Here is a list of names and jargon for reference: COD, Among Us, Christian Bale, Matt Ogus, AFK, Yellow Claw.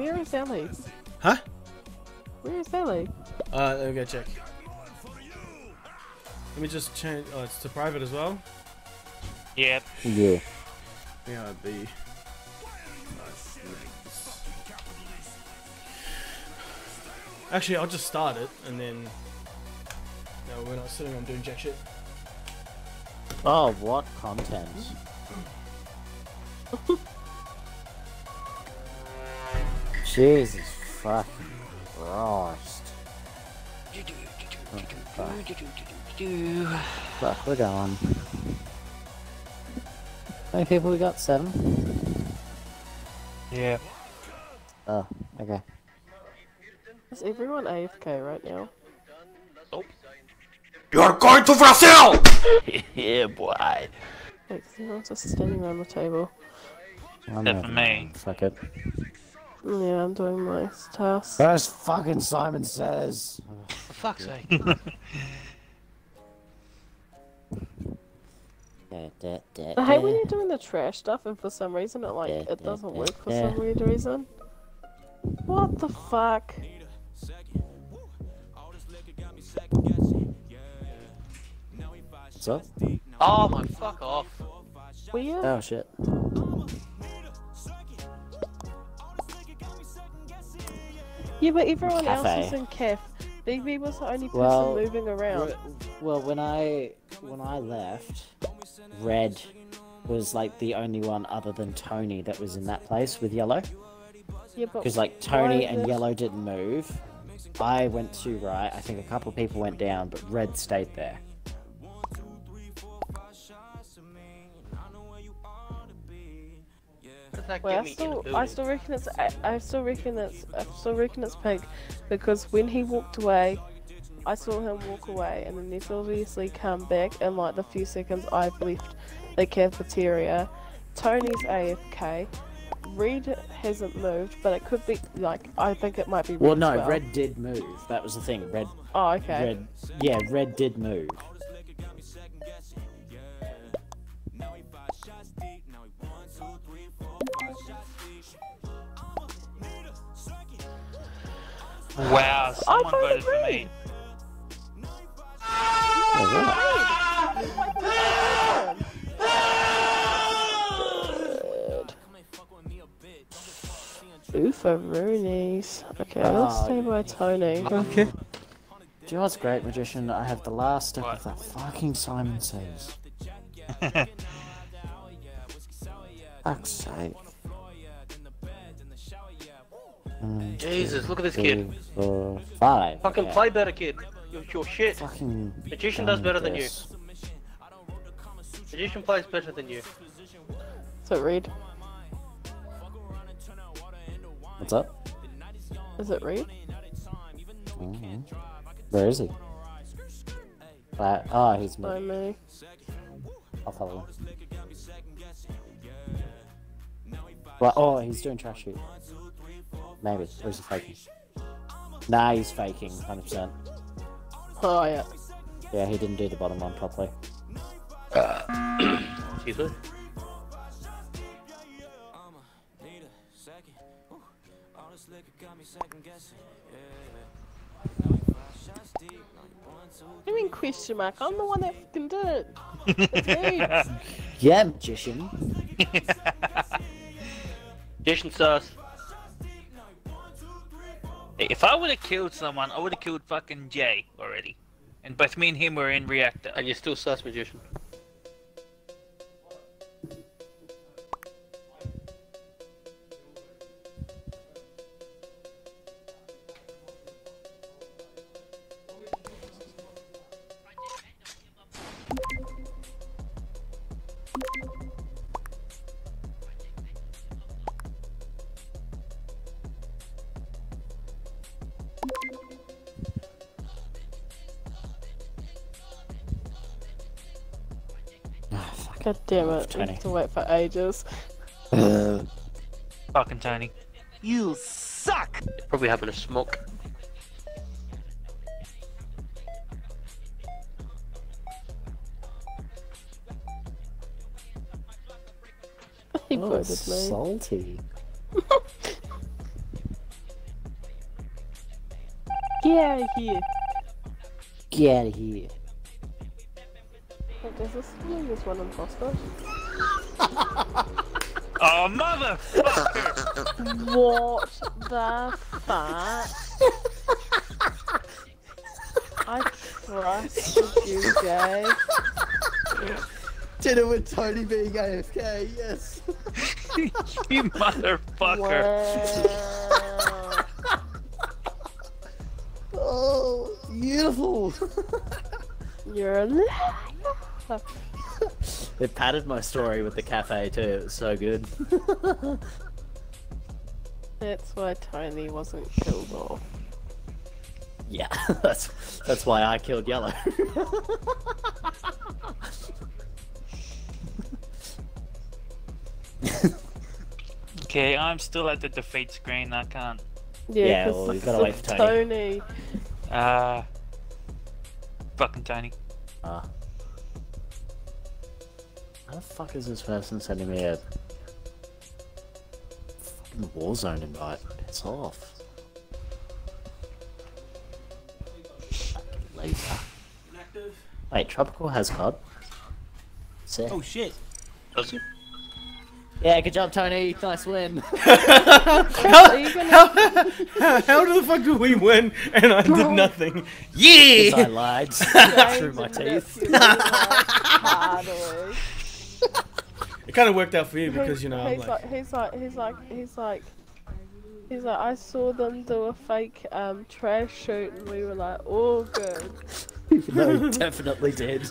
Where is Ellie? Huh? Where is Ellie? Let me go check. Let me just change. Oh, it's to private as well? Yep. Yeah. Yeah, I'd be. Actually, I'll just start it and then. No, we're not sitting on doing jack shit. Oh, what content? Jesus fucking Christ. Fuck, we're going. How many people we got? 7? Yeah. Oh, okay. Is everyone AFK right now? Nope. You're going to Brazil! Yeah, boy. Wait, everyone's just standing around the table. Except for me. Fuck it. Yeah, I'm doing my task. Where's fucking Simon Says? Oh, for fuck's sake. I hate when you're doing the trash stuff and for some reason it like it doesn't work for some weird reason. What the fuck? What's up? Oh my fuck off. Weird? Oh shit. Yeah, but everyone else is in Caf. Big B was the only person moving around. Well, when I left, Red was like the only one other than Tony that was in that place with Yellow. Yeah, but because like Tony and Yellow didn't move. I went to right. I think a couple people went down, but Red stayed there. Well, I still reckon it's Pig, because when he walked away, I saw him walk away, and then he's obviously come back. And like the few seconds I've left the cafeteria, Tony's AFK. Red hasn't moved, but it could be like I think it might be. Red well, no, Red did move. That was the thing. Red. Oh, okay. Red, yeah, Red did move. Wow, someone voted for me. Oofaroonies. Okay, let's stay by Tony. Okay. Do you know what's great, Magician? I have the last step of that fucking Simon Says. Fuck's sake. Jesus, look at this kid. 5. Fucking play better, kid. You're shit. Fucking Magician does better than you. Magician plays better than you. What's it, Reed? What's up? Is it Reed? Mm-hmm. Where is he? Right. Oh, he's moving. I'll follow him. Right. Oh, he's doing trash shoot. Maybe. Or is he faking? Nah, he's faking, 100%. Oh, yeah. Yeah, he didn't do the bottom one properly. Excuse me? I mean, question mark. I'm the one that fucking did it. It's me. Yeah, Magician. Magician sauce. If I would have killed someone, I would have killed fucking Jay already. And both me and him were in reactor. And you're still sus, Magician. God damn it, I have to wait for ages. Fucking Tony. You suck! Probably having a smoke. He voted me. Salty. Get out of here. Get out of here. Wait, does this mean there's one imposter? Oh, motherfucker! What the fuck? I trusted you, Jay. Dinner with Tony being AFK, yes. You motherfucker. Wow. Oh, beautiful. You're a liar. They padded my story with the cafe too, it was so good. That's why Tony wasn't killed off. Yeah, that's why I killed Yellow. Okay, I'm still at the defeat screen, I can't. Yeah, well, we've got to wait for Tony. Fucking Tony. How the fuck is this person sending me a fucking Warzone invite? Piss off. Fucking laser. Inactive. Wait, Tropical has COD. Sick. Oh shit. Does he? Yeah, good job, Tony. Nice win. how the fuck did we win and I did nothing? Yeah! Because I lied through my teeth. It kind of worked out for you because, you know, he's like, I saw them do a fake trash shoot and we were like, oh, good. No, he definitely did.